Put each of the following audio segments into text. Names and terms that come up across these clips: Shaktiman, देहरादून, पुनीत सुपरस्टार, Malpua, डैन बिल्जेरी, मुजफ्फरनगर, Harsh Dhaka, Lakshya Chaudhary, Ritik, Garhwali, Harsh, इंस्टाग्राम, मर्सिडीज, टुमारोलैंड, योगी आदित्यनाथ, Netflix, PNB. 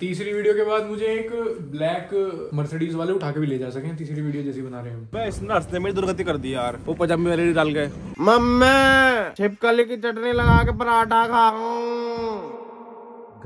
तीसरी वीडियो के बाद मुझे एक ब्लैक मर्सिडीज वाले उठा के भी ले जा सके। तीसरी वीडियो जैसी बना रहे हैं। मैं इसने रास्ते में दुर्गति कर दी यार, वो पजामे वाले डाल गए। मम्मी छिपकली की चटनी लगा के पराठा खा रहा हूँ।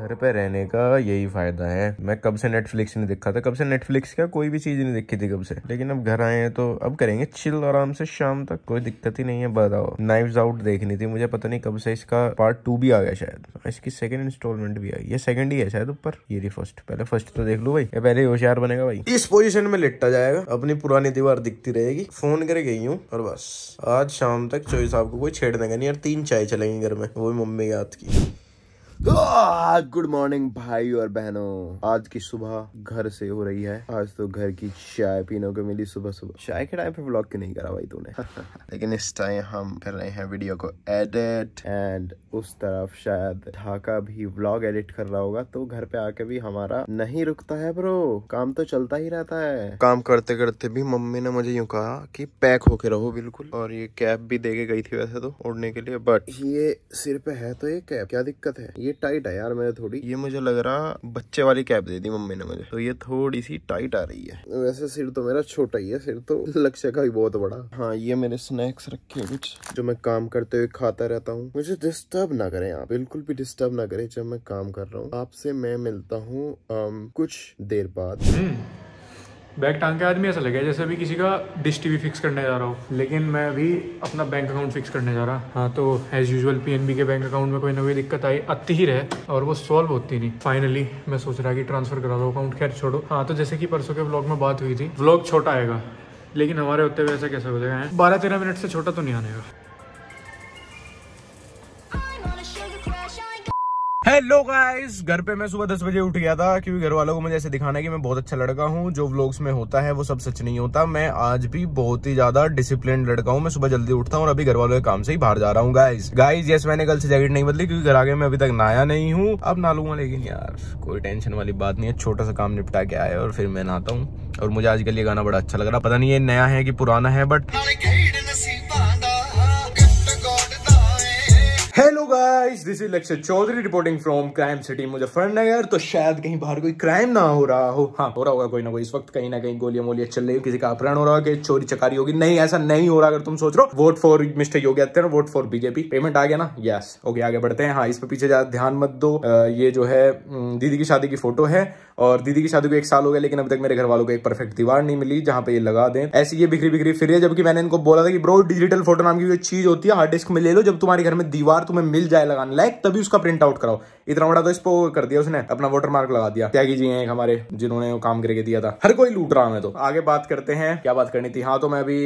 घर पे रहने का यही फायदा है। मैं कब से नेटफ्लिक्स नहीं देखा था, कब से नेटफ्लिक्स का कोई भी चीज नहीं देखी थी कब से, लेकिन अब घर आए हैं तो अब करेंगे चिल आराम से शाम तक, कोई दिक्कत ही नहीं है। बताओ, नाइव्स आउट देखनी थी मुझे, पता नहीं कब से। इसका पार्ट 2 भी आ गया शायद, इसकी सेकंड इंस्टॉलमेंट भी आई, ये सेकंड ही है शायद ऊपर, ये रही फर्स्ट। पहले फर्स्ट तो देख लो भाई, पहले होशियार बनेगा भाई। इस पोजिशन में लेटा जाएगा, अपनी पुरानी दीवार दिखती रहेगी। फोन कर गई हूँ और बस आज शाम तक चोरी साहब को कोई छेड़ने का नहीं यार। 3 चाय चलेंगी घर में, वो भी मम्मी के हाथ की। गुड मॉर्निंग भाई और बहनों, आज की सुबह घर से हो रही है। आज तो घर की चाय पीने को मिली सुबह सुबह। चाय के टाइम पे व्लॉग क्यों नहीं करा भाई तूने? लेकिन इस टाइम हम कर रहे हैं वीडियो को एडिट, एंड उस तरफ शायद ढाका भी व्लॉग एडिट कर रहा होगा। तो घर पे आके भी हमारा नहीं रुकता है ब्रो, काम तो चलता ही रहता है। काम करते करते भी मम्मी ने मुझे यूँ कहा कि पैक होके रहो बिल्कुल, और ये कैप भी दे के गई थी वैसे तो ओढ़ने के लिए, बट ये सिर पे है तो ये कैप क्या दिक्कत है? ये टाइट है यार मेरे थोड़ी, ये मुझे लग रहा बच्चे वाली कैप दे दी मम्मी ने मुझे, तो ये थोड़ी सी टाइट आ रही है। वैसे सिर तो मेरा छोटा ही है, सिर तो लक्ष्य का ही बहुत बड़ा। हाँ, ये मेरे स्नैक्स रखे हैं कुछ, जो मैं काम करते हुए खाता रहता हूँ। मुझे डिस्टर्ब ना करें आप, बिल्कुल भी डिस्टर्ब ना करें जब मैं काम कर रहा हूँ। आपसे मैं मिलता हूँ कुछ देर बाद। बैग टांग के आदमी ऐसा लगे जैसे अभी किसी का डिश टीवी फिक्स करने जा रहा हूँ, लेकिन मैं अभी अपना बैंक अकाउंट फिक्स करने जा रहा हूँ। हाँ, तो एज यूजुअल पीएनबी के बैंक अकाउंट में कोई ना कोई दिक्कत आती ही रहे और वो सॉल्व होती नहीं। फाइनली मैं सोच रहा कि ट्रांसफर करा दो अकाउंट, खैर छोड़ो। हाँ, तो जैसे कि परसों के ब्लॉग में बात हुई थी, ब्लॉग छोटा आएगा, लेकिन हमारे होते हुए ऐसा कैसा हो जाएगा? 12-13 मिनट से छोटा तो नहीं आने का। हेलो गाइस, घर पे मैं सुबह 10 बजे उठ गया था, क्योंकि घर वालों को मुझे ऐसे दिखाना है कि मैं बहुत अच्छा लड़का हूँ। जो व्लॉग्स में होता है वो सब सच नहीं होता। मैं आज भी बहुत ही ज्यादा डिसिप्लिन लड़का हूँ। मैं सुबह जल्दी उठता हूँ और अभी घर वालों के काम से ही बाहर जा रहा हूँ। गाइस यस, मैंने कल से जैकेट नहीं बदली क्योंकि घर आके मैं अभी तक नहाया नहीं हूँ। अब नहा लूंगा, लेकिन यार कोई टेंशन वाली बात नहीं है, छोटा सा काम निपटा के आया और फिर मैं नहाता हूँ। और मुझे आजकल ये गाना बड़ा अच्छा लग रहा, पता नहीं ये नया है कि पुराना है, but hello guys, this is Lakshya Chaudhary reporting from crime city मुजफ्फरनगर। तो शायद कहीं बाहर कोई क्राइम ना हो रहा हो। हाँ, हो रहा होगा कोई ना कोई, इस वक्त कहीं ना कहीं गोलियां मोलियां चल रही हो, किसी का अपहरण हो रहा है, चोरी चकारी होगी। नहीं, ऐसा नहीं हो रहा। अगर तुम सोच रहे हो vote for mister योगी आदित्यनाथ, vote for BJP. Payment आ गया ना? यस, ओके आगे बढ़ते हैं। हाँ, इस पर पीछे ज्यादा ध्यान मत दो। ये जो है दीदी की शादी की फोटो है, और दीदी की शादी को 1 साल हो गया, लेकिन अभी तक मेरे घर वालों को एक परफेक्ट दीवार नहीं मिली जहाँ पे ये लगा दें। ऐसी ये बिखरी बिखरी फिर है, जबकि मैंने इनको बोला था कि ब्रो डिजिटल फोटो नाम की कोई चीज होती है, हार्ड डिस्क में ले लो, जब तुम्हारे घर में दीवार तुम्हें मिल जाए लगाने लायक तभी उसका प्रिंट आउट कराओ। इतना बड़ा तो इसको कर दिया उसने, अपना वाटरमार्क लगा दिया। त्यागी जी हैं हमारे, जिन्होंने वो काम करके दिया था। हर कोई लूट रहा है। तो आगे बात करते हैं, क्या बात करनी थी? हाँ, तो मैं अभी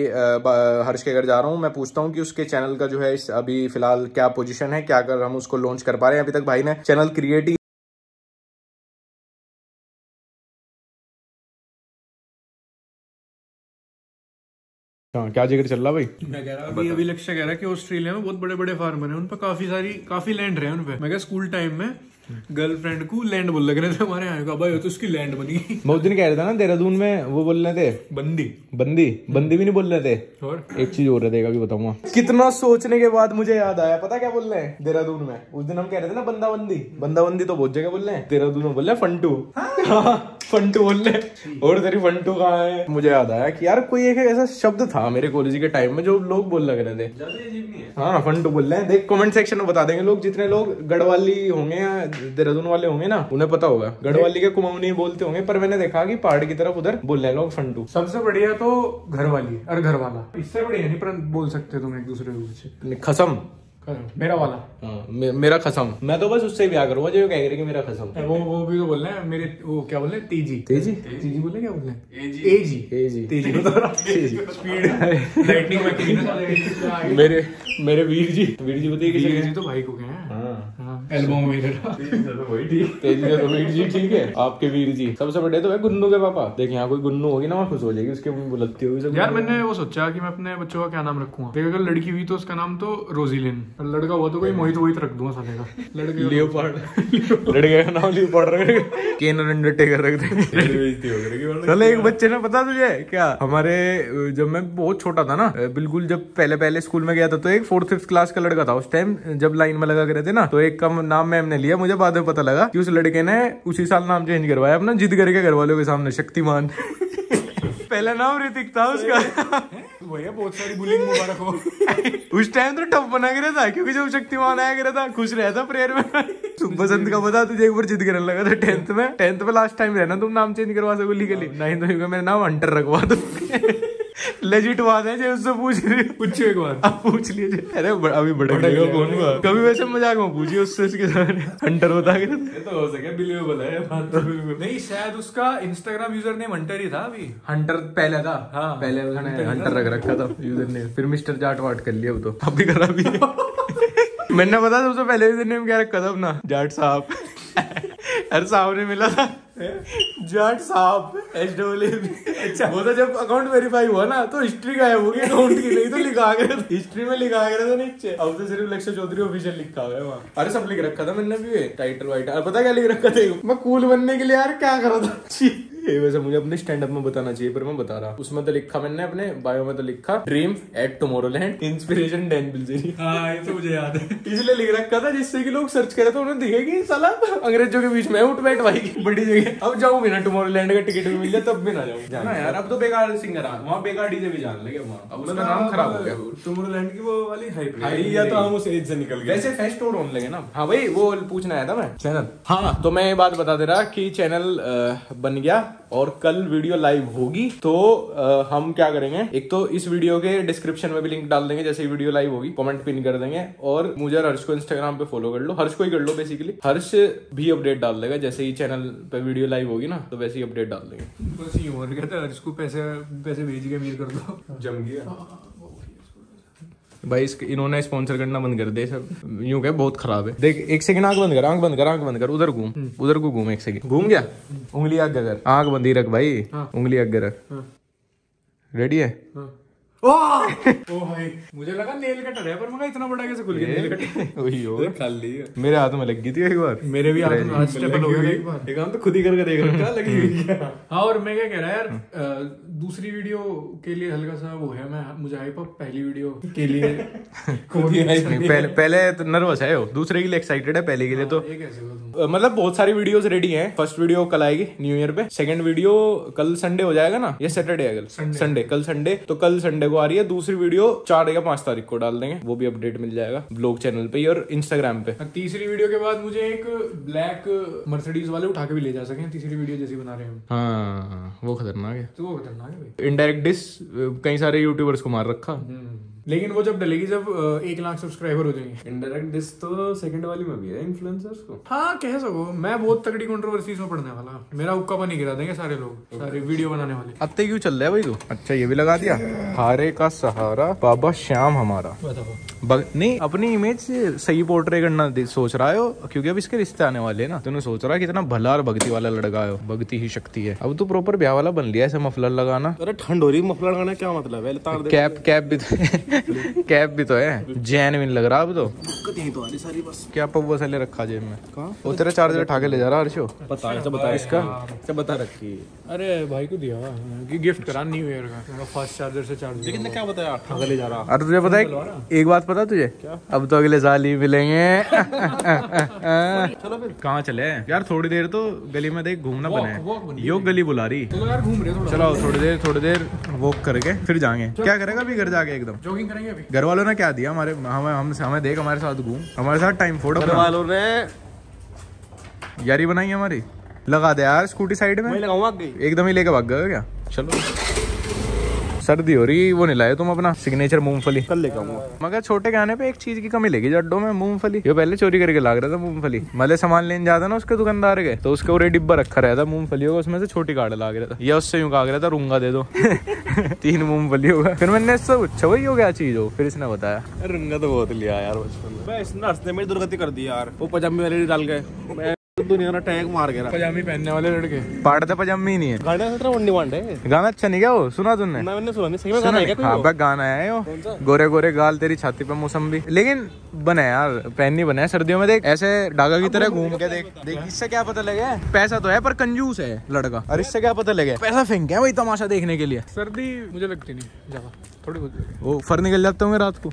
हर्ष के घर जा रहा हूँ। मैं पूछता हूँ कि उसके चैनल का जो है अभी फिलहाल क्या पोजिशन है, क्या कर हम उसको लॉन्च कर पा रहे हैं। अभी तक भाई ने चैनल क्रिएट क्या जिक्र चल रहा भाई? मैं कह रहा अभी लक्ष्य कह रहा है कि ऑस्ट्रेलिया में बहुत बड़े बड़े फार्मर हैं, उन पर काफी लैंड रहे हैं। उनपे मैं कहा स्कूल टाइम में गर्लफ्रेंड को लैंड बोल लग रहे थे हमारे यहाँ भाई, तो उसकी लैंड बनी। बहुत दिन कह रहा था ना देहरादून में, वो बोल रहे थे बंदी बंदी बंदी भी नहीं बोल रहे थे। और एक चीज हो रहा देगा भी बताऊंगा। कितना सोचने के बाद मुझे याद आया, पता क्या बोल रहे हैं देहरादून में? उस दिन हम कह रहे थे ना बंदा बंदी तो बहुत जगह बोल रहे हैं, देहरादून में बोल रहे फंटू फंटू बोल रहे। और तेरी फंटू कहाँ है? मुझे याद आया कि यार कोई एक ऐसा शब्द था मेरे कॉलेज के टाइम में जो लोग बोल लग रहे थे। हाँ, फंटू बोल रहे हैं। देख कमेंट सेक्शन में बता देंगे लोग, जितने लोग गढ़वाली होंगे या देहरादून वाले होंगे ना, उन्हें पता होगा। गढ़वाली के कुमाऊनी बोलते होंगे, पर मैंने देखा कि पहाड़ की तरफ उधर बोल रहे हैं लोग फंटू। सबसे बढ़िया तो घरवाली और घरवाला, इससे बढ़िया नहीं पर बोल सकते तुम एक दूसरे को। खसम मेरा वाला, हाँ, मेरा खसम। मैं तो बस उससे ही ब्याह करूंगा जो कह रहे कि मेरा खसम। वो भी तो बोल रहे हैं मेरे, वो क्या बोल रहे हैं तेजी बोले, क्या बोल रहे हैं एजी स्पीड। मेरे वीर जी बताइए किसी तो भाई को क्या है एल्बम मेरे ठीक है आपके वीर जी। सबसे बड़े तो है गुन्नू के पापा। देख यहाँ कोई गुन्नू होगी ना वहाँ खुश हो जाएगी, उसके बुलती होगी। यार मैंने वो सोचा कि मैं अपने बच्चों का क्या नाम रखूंगा। देख अगर लड़की हुई तो उसका नाम तो रोजीलिन, लड़का हुआ तो कोई मोहित रख दूंगा साले का। लड़के का नाम लियोपार्ड रख, केनन अंडरटेकर रख दे। चले एक बच्चे ने पता तुझे क्या, हमारे जब मैं बहुत छोटा था ना, बिल्कुल जब पहले स्कूल में गया था, तो एक 4th-5th क्लास का लड़का था उस टाइम, जब लाइन में लगा करे थे ना, तो एक का नाम मैम ने लिया, मुझे बाद में पता लगा कि उस लड़के ने उसी साल नाम चेंज करवाया अपना, जिद करके घर वालों के सामने, शक्तिमान। पहला नाम ऋतिक था उसका। भैया बहुत सारी बुलिंग मुबारक हो। उस टाइम तो टफ बना गिरा था क्योंकि जब शक्तिमान आया गिरा था खुश रहता प्रेयर में। बसंत का पता तुझे एक बार जिद करने लगा था 10th में लास्ट टाइम रहना तुम नाम चेंज करवा सको लीगली, नहीं तो मेरा नाम हंटर रखवा दो। लेजिट बात है, उससे पूछ रही पूछो एक बार। अब पूछ लीजिए। अरे अभी बड़ेगा कौन हुआ, कभी वैसे मजाक में पूछिए उससे, उसके सामने हंटर बता के तो हो सके बिलीवेबल है बात तो। नहीं शायद उसका इंस्टाग्राम यूजर नेम हंटर ही था, अभी हंटर पहले था। हाँ पहले उसने हंटर रख रखा था यूजर नेम, फिर मिस्टर जाट वाट कर लिया वो तो, अब भी करा भी मैंने पता सबसे पहले यूजर नेम क्या रखा था अपना, जाट साहब। हर साहब ने मिला था जाट साहब HWB। अच्छा वो तो जब अकाउंट वेरीफाई हुआ ना तो हिस्ट्री गायब हो गई अकाउंट की, नहीं तो लिखा गया हिस्ट्री में, लिखा गया था नीचे। अब तो सिर्फ लक्ष्य चौधरी ऑफिशियल लिखा हुआ है वहाँ। अरे सब लिख रखा था मैंने भी, टाइटल वाइटल पता क्या लिख रखा था, मैं कूल बनने के लिए यार क्या करा था। ये वैसे मुझे अपने स्टैंड अप में बताना चाहिए पर मैं बता रहा, उसमें तो लिखा मैंने अपने बायो में तो लिखा dream at टुमारोलैंड inspiration डैन बिल्जेरी। हाँ ये तो मुझे याद है, इसलिए लिख रखा था जिससे कि लोग सर्च करे तो उन्हें दिखेगी साला अंग्रेजों के बीच में उठ बैठ भाई की बड़ी जगह। अब जाऊँ बिना टुमारोलैंड का टिकट भी मिल जाए तब भी ना जाऊँ ना यार, अब तो बेकार सिंगर आ वहाँ, बेकार डीजे भी जान लगे वहाँ, अब उसका नाम खराब हो गया टुमारोलैंड की वो वाली हाइप, या तो हम उस एज से निकल गए। वैसे फेस्ट और होने लगे ना। हाँ भाई वो पूछना आया था मैं चैनल, हाँ तो मैं ये बात बता दे रहा कि चैनल बन गया और कल वीडियो लाइव होगी तो हम क्या करेंगे, एक तो इस वीडियो के डिस्क्रिप्शन में भी लिंक डाल देंगे जैसे ही वीडियो लाइव होगी, कमेंट पिन कर देंगे, और मुझे हर्ष को इंस्टाग्राम पे फॉलो कर लो, हर्ष को ही कर लो बेसिकली, हर्ष भी अपडेट डाल देगा जैसे ही चैनल पे वीडियो लाइव होगी ना तो वैसे ही अपडेट डाल देंगे। बस ये और कहता है हर्ष को पैसे भेज के अमीर कर दो, जम गया भाई। इन्होंने स्पॉन्सर करना बंद कर दे सब, यूं कह बहुत खराब है। देख एक सेकंड आंख बंद कर, आंख बंद कर, आंख बंद कर, उधर घूम, उधर को घूम, एक सेकंड घूम गया, उंगली आगे कर, आंख बंद ही रख भाई। हाँ। उंगली आगे रख। हाँ। रेडी है। हाँ। ओ भाई मुझे लगा नेल कटर है पर मगर इतना बड़ा कैसे खुल गया नेल कटर, वही हो खाली मेरे हाथ में लग गई थी एक बार, मेरे भी हाथ में आज स्टेपल हो गया एक बार, एक काम तो खुद ही करके देख रखा लगी हुई। हाँ और मैं क्या कह रहा यार, दूसरी वीडियो के लिए हल्का सा वो है, मैं मुझे हाइप अप पहली वीडियो के लिए खुद ही हाइप, पहले तो नर्वस है, दूसरे के लिए एक्साइटेड है, पहले के लिए तो मतलब बहुत सारी वीडियोस रेडी हैं। फर्स्ट वीडियो कल आएगी न्यू ईयर पे, सेकंड वीडियो कल संडे हो जाएगा ना, ये सैटरडे है कल संडे, कल संडे तो कल संडे को आ रही है दूसरी वीडियो, 4 या 5 तारीख को डाल देंगे, वो भी अपडेट मिल जाएगा ब्लॉग चैनल पे और इंस्टाग्राम पे। तीसरी वीडियो के बाद मुझे एक ब्लैक मर्सिडीज वाले उठा के भी ले जा सके, तीसरी वीडियो जैसी बना रहे हैं। हाँ वो खतरनाक है, तो वो खतरनाक है इनडायरेक्ट डिस, कई सारे यूट्यूबर्स को मार रखा, लेकिन वो जब डलेगी जब 1 लाख सब्सक्राइबर हो जाएंगे। इनडायरेक्ट डिस तो सेकंड वाली में भी है इन्फ्लुएंसर्स को। हाँ कह सको, मैं बहुत तगड़ी कंट्रोवर्सीज में पढ़ने वाला, मेरा उक्का पानी गिरा देंगे सारे लोग, सारे वीडियो बनाने वाले। अत्ते क्यों चल रहा है भाई तू? अच्छा ये भी लगा दिया, हारे का सहारा बाबा श्याम हमारा। नहीं अपनी इमेज सही पोर्ट्रे करना सोच रहा है क्योंकि अब इसके रिश्ते आने वाले है ना, तूने सोच रहा है कितना भला और भक्ति वाला लड़का है, भक्ति ही शक्ति है। अब तू प्रॉपर ब्याह वाला बन लिया, ऐसे मफलर लगाना। अरे ठंड हो रही मफलर लगाना क्या मतलब है, कैप कैप भी तो है, जेन्युइन लग रहा अब तो। सारी बस क्या पब्बो से ले रखा जेब में, वो तेरा चार्जर उठा के ले जा रहा हर्षो, पता है बता इसका क्या बता रखी है। अरे भाई को दिया कि गिफ्ट करा न्यू ईयर का, फर्स्ट चार्जर से चार्जर, लेकिन क्या बताया उठा के ले जा रहा। अरे तुझे पता है एक बात पता तुझे, अब तो अगले साल ही मिलेंगे। चलो फिर कहाँ चले यार, थोड़ी देर तो गली में देख घूमना बने, योग गली बुला रही, चलो थोड़ी देर वॉक करके फिर जाएंगे। क्या करेगा अभी घर जाके, एकदम जॉगिंग करेंगे अभी। घर वालों ने क्या दिया हमारे, हमें देख हमारे साथ घूम, हमारे साथ टाइम फोड़, घर वालों ने यारी बनाई हमारी। लगा दे यार स्कूटी साइड में, एकदम ही लेके भाग गए क्या। चलो सर्दी हो रही, वो नहीं लाए तुम अपना सिग्नेचर मूंगफली, कल लेके आऊंगा। मगर छोटे गाने पे एक चीज की कमी लगी जड्डों में, मूंगफली। ये पहले चोरी करके लाग रहा था मूंगफली, मतलब सामान लेने जाता ना उसके दुकानदार के, तो उसके पूरे डिब्बा रखा रहता मूंगफलियों का, उसमें से छोटी गाड़ लाग रहा था, या उससे यूं काग रहा था रूंगा दे दो 3 मूंगफली होगा। फिर मैंने इससे पूछा भाई हो क्या चीज हो, फिर इसने बताया रूंगा तो बहुत लिया यार बचपन में, इसने रास्ते में दुर्गति कर दी यार, वो पजामे वाले डाल गए दुनिया ना टैग मार गया, पजामी पहनने वाले लड़के पार्ट पजामी ही नहीं है। गाना अच्छा नहीं क्या वो, सुना तुमने? मैंने सुना नहीं, सही में गाना है क्या? हाँ गाना है वो, गोरे गोरे गाल तेरी छाती पे मौसम्बी, लेकिन बने यार पहननी बने सर्दियों में, देख ऐसे डागा की तरह घूम के देख देख। इससे क्या पता लगे पैसा तो है पर कंजूस है लड़का, और इससे क्या पता लगे पैसा फेंक है वही तमाशा देखने के लिए। सर्दी मुझे लगती नहीं ज्यादा, थोड़ी वो फर निकल जाते होंगे रात को।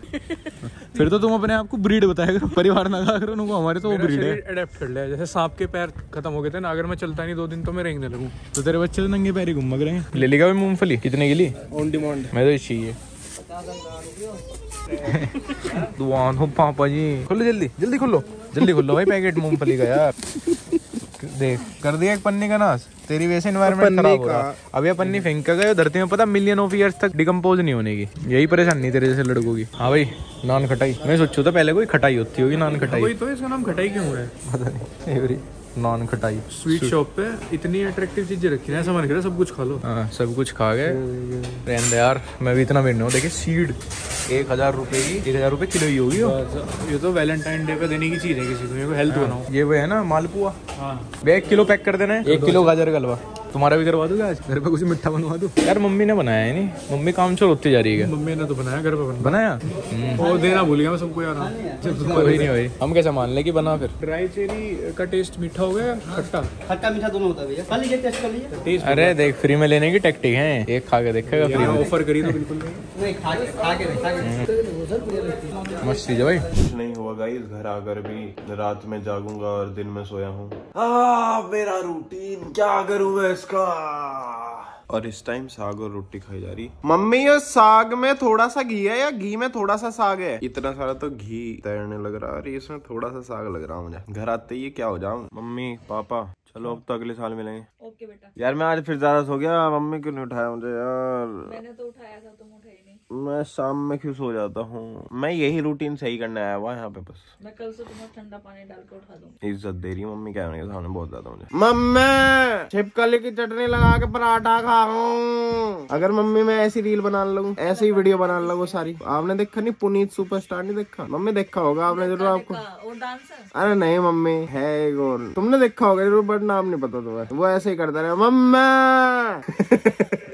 फिर तो तुम अपने आप को ब्रीड बताया करो, परिवार ना कहा करो उनको, हमारे तो वो ब्रीड है, अडैप्ट कर लिया। जैसे सांप के पैर खत्म हो गए थे ना, अगर मैं चलता नहीं 2 दिन तो मैं रेंगने लगूँ। तो तेरे बच्चे तो नंगे पैर ही घूम करेंगे। ले लेगा भाई मूंगफली कितने के लिए ऑन डिमांड? मैं तो चाहिए दुआन हो पापा जी, खोलो जल्दी जल्दी, खोलो जल्दी, खोलो भाई पैकेट मूंगफली का यार। देख कर दिया एक पन्नी का नाश, तेरी वजह से एनवायरनमेंट खराब हो रहा। अब ये पन्नी फेंक कर गए धरती में, पता मिलियन ऑफ ईयर्स तक डिकम्पोज नहीं होने की। यही परेशानी तेरे जैसे लड़कों की। हाँ भाई नान खटाई, मैं सोचू था पहले कोई खटाई होती होगी नान खटाई, तो इसका नाम खटाई क्यों है पता नहीं। एवरी नॉन खटाई स्वीट शॉप पे इतनी अट्रैक्टिव चीजें रखी हैं, ऐसा मन करे सब कुछ खा लो। हाँ सब कुछ खा गए रहने यार, मैं भी इतना वेट नहीं हूँ। देखिए सीड 1000 रुपए की, 1000 रुपए किलो ही होगी। ये तो वैलेंटाइन डे पे देने की चीज है किसी को, मेरे हेल्थ बनाओ। ये वो है ना मालपुआ, वे 1 किलो पैक कर देना है। 1 किलो गाजर का हलवा तुम्हारा भी करवा दूंगा आज, घर पे कुछ मिठा बनवा दो यार। मम्मी ने बनाया है नहीं, मम्मी काम चोर होती जा रही है। मम्मी ने तो बनाया, घर पे बनाया और देना भूल गया मैं सबको यार। कोई नहीं भाई, हम कैसे मान ले कि बना। फिर ड्राई चेरी का टेस्ट मीठा हो गया, खट्टा खट्टा मीठा दोनों होता है भैया, खा लीजिए टेस्ट कर लीजिए। अरे देख फ्री में लेने की टेक्टिक है, एक खा के देखेगा फ्री में। ऑफर करी तो बिल्कुल नहीं, खा के देखा मस्त चीज है भाई। कुछ नहीं हुआ गाइस, घर आकर भी रात में जागूंगा और दिन में सोया हूँ। मेरा रूटीन क्या करूँ मैं इसका। और इस टाइम साग और रोटी खाई जा रही। मम्मी ये साग में थोड़ा सा घी है या घी में थोड़ा सा साग है? इतना सारा तो घी तैरने लग रहा है और इसमें थोड़ा सा साग लग रहा है मुझे। घर आते ही क्या हो जाऊं। मम्मी पापा चलो अब तो अगले साल मिलेंगे। ओके बेटा। यार मैं आज फिर ज्यादा सो गया, मम्मी क्यों नहीं उठाया मुझे यार? मैंने तो उठाया था, तुम उठाई नहीं। मैं शाम में क्यों सो जाता हूँ, मैं यही रूटीन सही करने आया हुआ यहाँ पे बस। मैं कल से तुम्हें ठंडा पानी डाल के उठा दूँगी। इज्जत दे रही है मम्मी कैमरे के सामने बहुत ज्यादा मुझे। मम्मी छिपकली की चटनी लगा के पराठा खा रहा हूँ। अगर मम्मी मैं ऐसी रील बनाने लगूँ, ऐसी वीडियो बनाने लगूँ सारी। आपने देखा नहीं पुनीत सुपरस्टार? नहीं देखा? मम्मी देखा होगा आपने जरूर। आपको डांसर? अरे नहीं मम्मी है एक और, तुमने देखा होगा जरूर बट नाम नहीं पता तुम्हें। वो ऐसे ही करता रहे मम्मी